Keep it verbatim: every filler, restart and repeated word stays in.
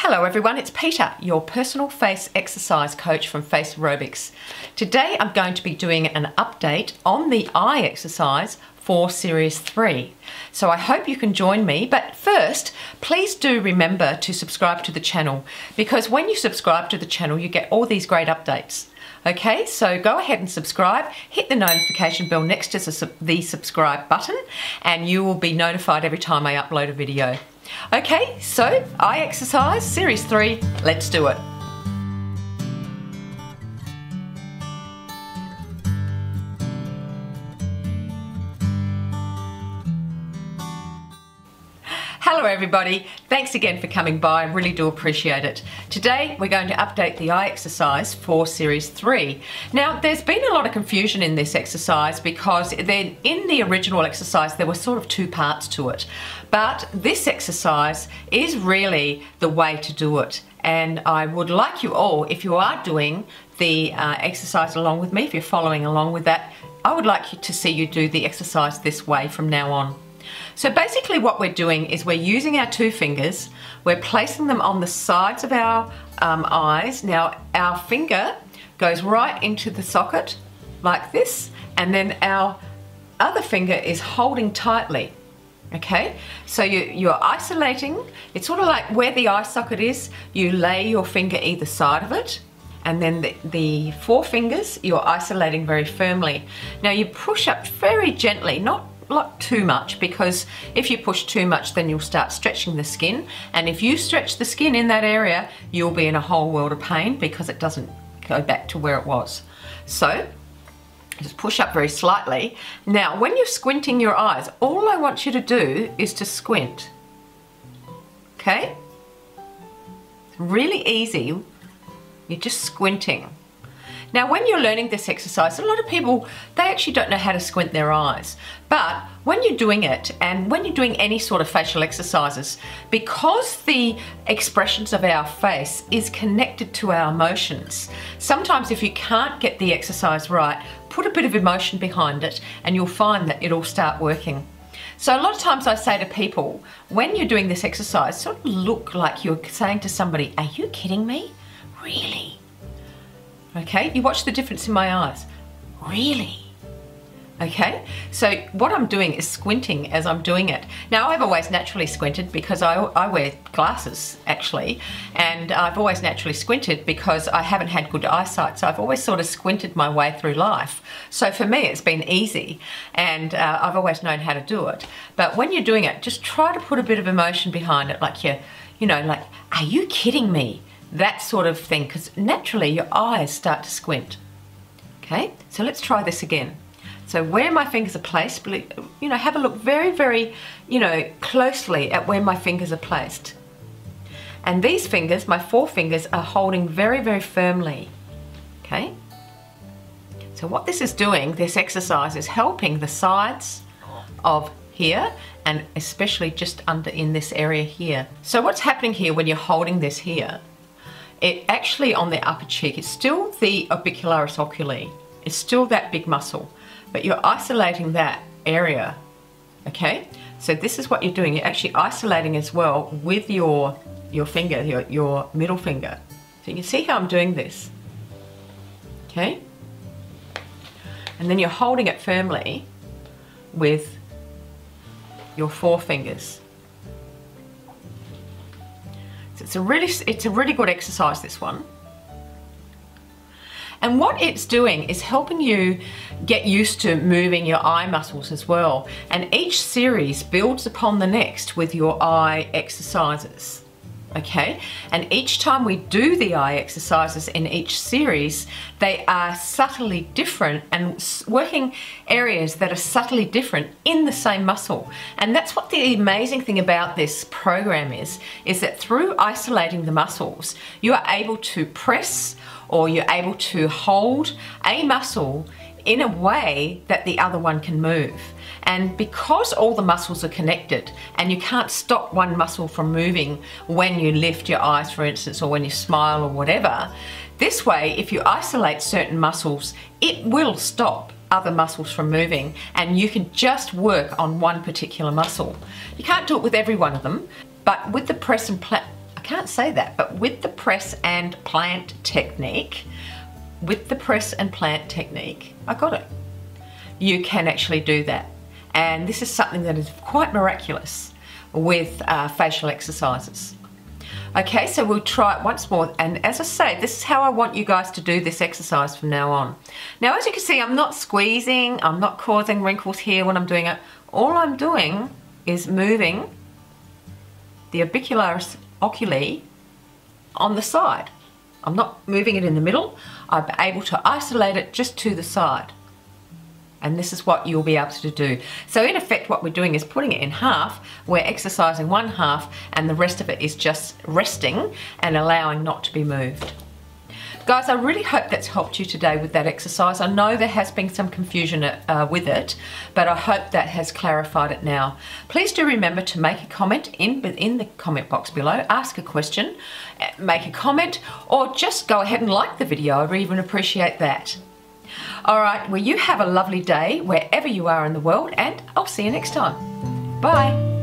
Hello everyone, it's Peter, your personal face exercise coach from Face Aerobics. Today I'm going to be doing an update on the eye exercise for series three. So I hope you can join me, but first please do remember to subscribe to the channel, because when you subscribe to the channel you get all these great updates. Okay, so go ahead and subscribe, hit the notification bell next to the subscribe button and you will be notified every time I upload a video. Okay, so eye exercise, series three, let's do it. Hello everybody, thanks again for coming by, I really do appreciate it. Today we're going to update the eye exercise for series three. Now there's been a lot of confusion in this exercise because then in the original exercise there were sort of two parts to it. But this exercise is really the way to do it. And I would like you all, if you are doing the uh, exercise along with me, if you're following along with that, I would like you to see you do the exercise this way from now on. So basically what we're doing is we're using our two fingers, we're placing them on the sides of our um, eyes. Now our finger goes right into the socket like this, and then our other finger is holding tightly. Okay, so you, you're isolating, it's sort of like where the eye socket is, you lay your finger either side of it, and then the, the four fingers you're isolating very firmly. Now you push up very gently, not not too much, because if you push too much then you'll start stretching the skin, and if you stretch the skin in that area you'll be in a whole world of pain because it doesn't go back to where it was. So just push up very slightly. Now when you're squinting your eyes, all I want you to do is to squint. Okay, it's really easy, you're just squinting. Now when you're learning this exercise, a lot of people, they actually don't know how to squint their eyes. But when you're doing it, and when you're doing any sort of facial exercises, because the expressions of our face is connected to our emotions, sometimes if you can't get the exercise right, put a bit of emotion behind it and you'll find that it'll start working. So a lot of times I say to people, when you're doing this exercise, sort of look like you're saying to somebody, are you kidding me? Really? Okay, you watch the difference in my eyes. Really? Okay, so what I'm doing is squinting as I'm doing it. Now I've always naturally squinted because I, I wear glasses actually, and I've always naturally squinted because I haven't had good eyesight, so I've always sort of squinted my way through life. So for me it's been easy, and uh, I've always known how to do it. But when you're doing it, just try to put a bit of emotion behind it, like you're, you know, like, are you kidding me? That sort of thing, because naturally your eyes start to squint. Okay, so let's try this again. So where my fingers are placed, you know, have a look very, very, you know, closely at where my fingers are placed. And these fingers, my four fingers, are holding very, very firmly. Okay, so what this is doing, this exercise is helping the sides of here, and especially just under in this area here. So what's happening here when you're holding this here, it actually on the upper cheek, it's still the orbicularis oculi, it's still that big muscle, but you're isolating that area. Okay, so this is what you're doing, you're actually isolating as well with your your finger, your, your middle finger. So you can see how I'm doing this. Okay, and then you're holding it firmly with your four fingers. It's a really, it's a really good exercise, this one. And what it's doing is helping you get used to moving your eye muscles as well. And each series builds upon the next with your eye exercises. Okay, and each time we do the eye exercises in each series, they are subtly different and working areas that are subtly different in the same muscle. And that's what the amazing thing about this program is, is that through isolating the muscles, you are able to press, or you're able to hold a muscle in a way that the other one can move. And because all the muscles are connected, and you can't stop one muscle from moving when you lift your eyes, for instance, or when you smile or whatever, this way, if you isolate certain muscles, it will stop other muscles from moving, and you can just work on one particular muscle. You can't do it with every one of them, but with the press and plant, I can't say that, but with the press and plant technique, with the press and plant technique, I got it. You can actually do that. And this is something that is quite miraculous with uh, facial exercises. Okay, so we'll try it once more. And as I say, this is how I want you guys to do this exercise from now on. Now, as you can see, I'm not squeezing, I'm not causing wrinkles here when I'm doing it. All I'm doing is moving the orbicularis oculi on the side. I'm not moving it in the middle. I'm able to isolate it just to the side. And this is what you'll be able to do. So in effect, what we're doing is putting it in half. We're exercising one half and the rest of it is just resting and allowing not to be moved. Guys, I really hope that's helped you today with that exercise. I know there has been some confusion uh, with it, but I hope that has clarified it now. Please do remember to make a comment in, in the comment box below, ask a question, make a comment, or just go ahead and like the video. I really even appreciate that. All right, well, you have a lovely day wherever you are in the world, and I'll see you next time. Bye.